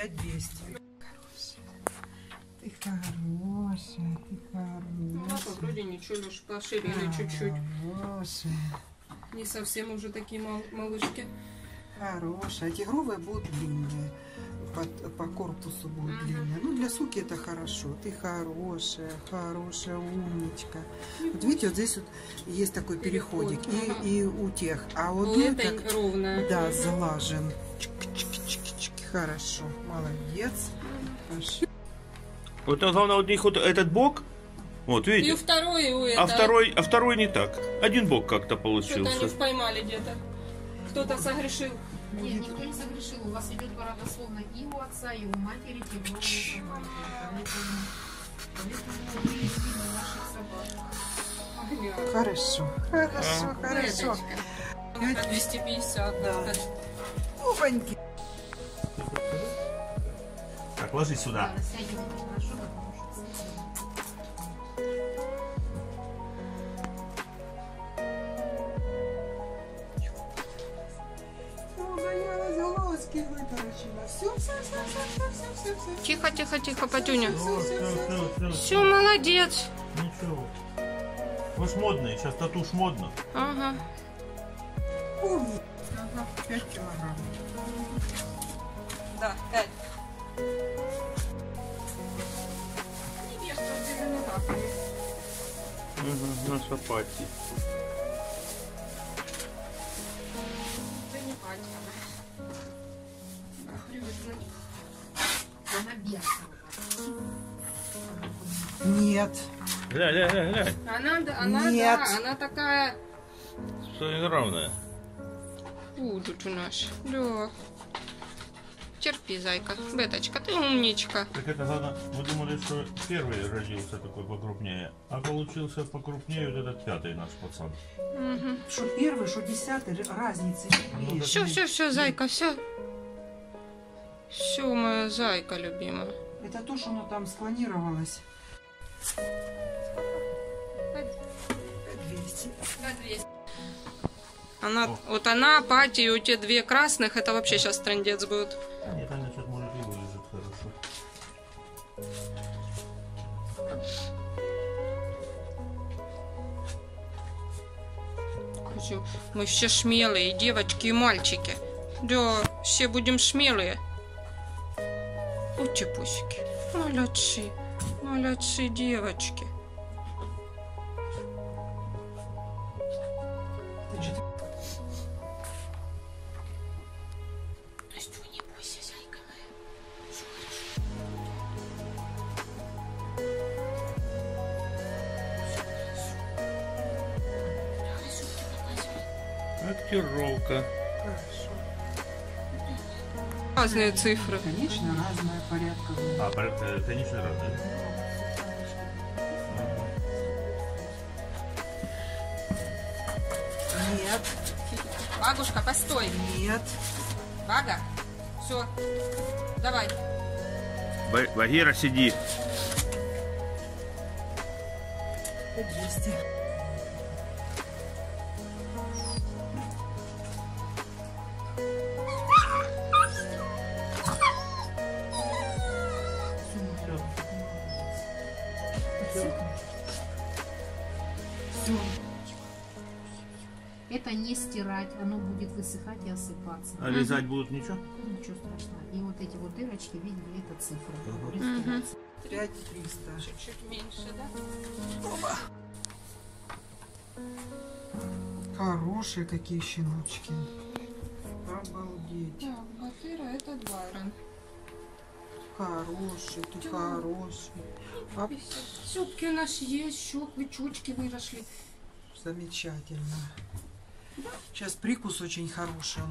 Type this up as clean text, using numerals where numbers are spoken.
5200. Ты хорошая, ты хорошая. Ну, вроде ничего, лишь поширили чуть-чуть. Не совсем уже такие малышки. Хорошая. Тигровые будут длинные. По корпусу будут длинные. Ну, для суки это хорошо. Ты хорошая, хорошая, умничка. Вот видите, вот здесь вот есть такой переходик. И у тех. А вот это ровная. Да, залажен. Хорошо. Молодец. Вот главное, у них вот этот бок. Вот, видите? И второй, а второй не так. Один бок как-то получился. Что-то они поймали где-то. Кто-то согрешил. Нет, никто не согрешил. У вас идет по родословной и у отца, и у матери. Хорошо, хорошо, хорошо. 250, да. Опаньки. Так, ложись сюда. Тихо, тихо, тихо, Потюня. Все, молодец. Ничего. Вы ж модные, сейчас татуш модно. Ага. 5 килограмм. Да, 5. Угу, наша Пати. Нет. Ля-ля-ля-ля. Она, нет. Да, она такая... Что-нибудь равное. Будут у нас. Да. Терпи, зайка. Беточка, ты умничка. Так это главное, вы думали, что первый родился такой покрупнее, а получился покрупнее вот этот пятый наш пацан. Угу. Что первый, что десятый, разницы. Ну, все, зайка, все. Все, моя зайка любимая. Это то, что оно там склонировалось. 200. Она, вот она, Пати, у те две красных, это вообще сейчас трындец будет. А нет, она что-то может и вылезет хорошо. Мы все смелые, и девочки, и мальчики. Да, все будем смелые. Ути пусики. Молодцы. Молодцы, девочки. Настю, не бойся, зайка моя. Актировка. Хорошо. Разные цифры. Конечно, разные порядка. А, порядка, конечно, разные. Нет. Багушка, постой. Нет. Бага. Все. Давай. Багира, сиди. 200. Это не стирать, оно будет высыхать и осыпаться. А лизать будут ничего? Ничего страшного. И вот эти вот дырочки, видели, это цифры. 5300. Чуть-чуть меньше, да? Оба. Хорошие какие щеночки. Обалдеть. Так, Багира, это Байрон. Хороший, ты хороший. Щупки у нас есть, щупки, чучки выросли. Замечательно. Сейчас прикус очень хороший.